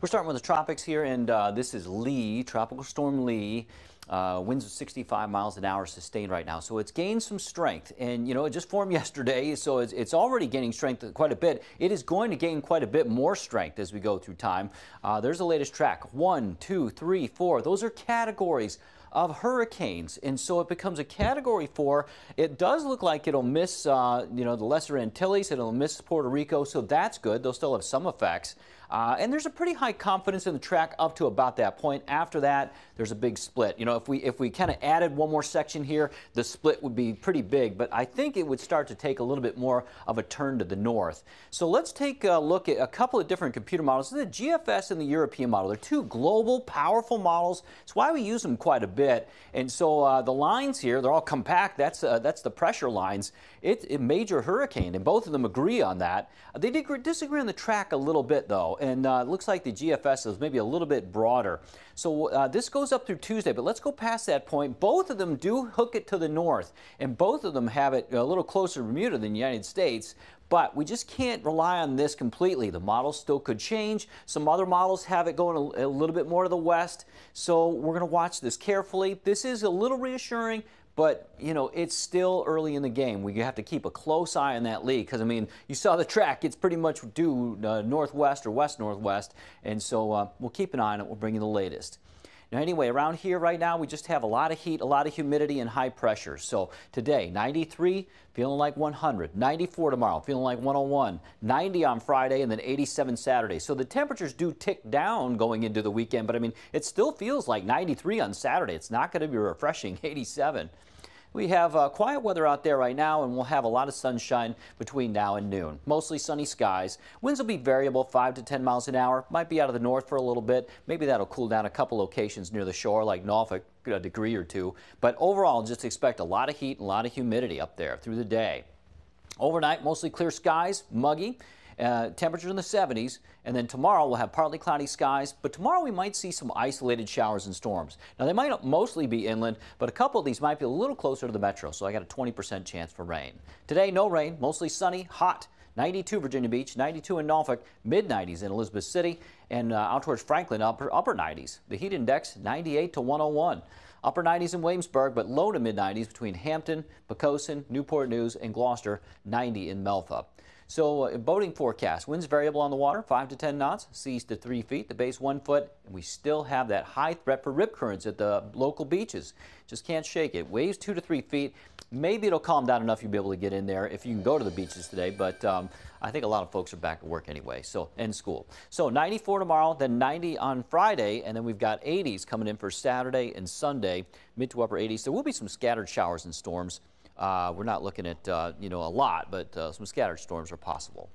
We're starting with the tropics here, and this is Lee, Tropical Storm Lee. Winds of 65 miles an hour sustained right now, so it's gained some strength, and you know, it just formed yesterday, so it's already gaining strength quite a bit. It is going to gain quite a bit more strength as we go through time. There's the latest track: 1, 2, 3, 4. Those are categories of hurricanes, and so it becomes a category 4. It does look like it'll miss, you know, the Lesser Antilles. It'll miss Puerto Rico, so that's good. They'll still have some effects. And there's a pretty high confidence in the track up to about that point. After that, there's a big split. You know, if we kind of added one more section here, the split would be pretty big, but I think it would start to take a little bit more of a turn to the north. So let's take a look at a couple of different computer models. This is the GFS and the European model. They're two global, powerful models. It's why we use them quite a bit. And so the lines here, they're all compact. That's the pressure lines. It's a major hurricane, and both of them agree on that. They disagree on the track a little bit, though. And it looks like the GFS is maybe a little bit broader. So this goes up through Tuesday, but let's go past that point. Both of them do hook it to the north, and both of them have it a little closer to Bermuda than the United States. But we just can't rely on this completely. The models still could change. Some other models have it going a little bit more to the west. So we're going to watch this carefully. This is a little reassuring, but, you know, it's still early in the game. We have to keep a close eye on that lead because, I mean, you saw the track. It's pretty much due northwest or west-northwest. And so we'll keep an eye on it. We'll bring you the latest. Now, anyway, around here right now, we just have a lot of heat, a lot of humidity, and high pressure. So today, 93, feeling like 100. 94 tomorrow, feeling like 101. 90 on Friday, and then 87 Saturday. So the temperatures do tick down going into the weekend, but, I mean, it still feels like 93 on Saturday. It's not going to be refreshing, 87. We have quiet weather out there right now, and we'll have a lot of sunshine between now and noon. Mostly sunny skies. Winds will be variable, 5 to 10 miles an hour. Might be out of the north for a little bit. Maybe that'll cool down a couple locations near the shore, like Norfolk, a degree or two. But overall, just expect a lot of heat and a lot of humidity up there through the day. Overnight, mostly clear skies, muggy. Temperatures in the 70s, and then tomorrow we'll have partly cloudy skies, but tomorrow we might see some isolated showers and storms. Now, they might mostly be inland, but a couple of these might be a little closer to the metro, so I got a 20% chance for rain. Today, no rain, mostly sunny, hot. 92 Virginia Beach, 92 in Norfolk, mid-90s in Elizabeth City, and out towards Franklin, upper 90s. The heat index, 98 to 101. Upper 90s in Williamsburg, but low to mid-90s between Hampton, Pocosin, Newport News, and Gloucester, 90 in Meltha. So boating forecast, winds variable on the water, 5 to 10 knots, seas to 3 feet, the base 1 foot, and we still have that high threat for rip currents at the local beaches. Just can't shake it. Waves 2 to 3 feet. Maybe it'll calm down enough you'll be able to get in there if you can go to the beaches today, but I think a lot of folks are back at work anyway, so, and school. So 94 tomorrow, then 90 on Friday, and then we've got 80s coming in for Saturday and Sunday, mid to upper 80s. There will be some scattered showers and storms. We're not looking at, you know, a lot, but some scattered storms are possible.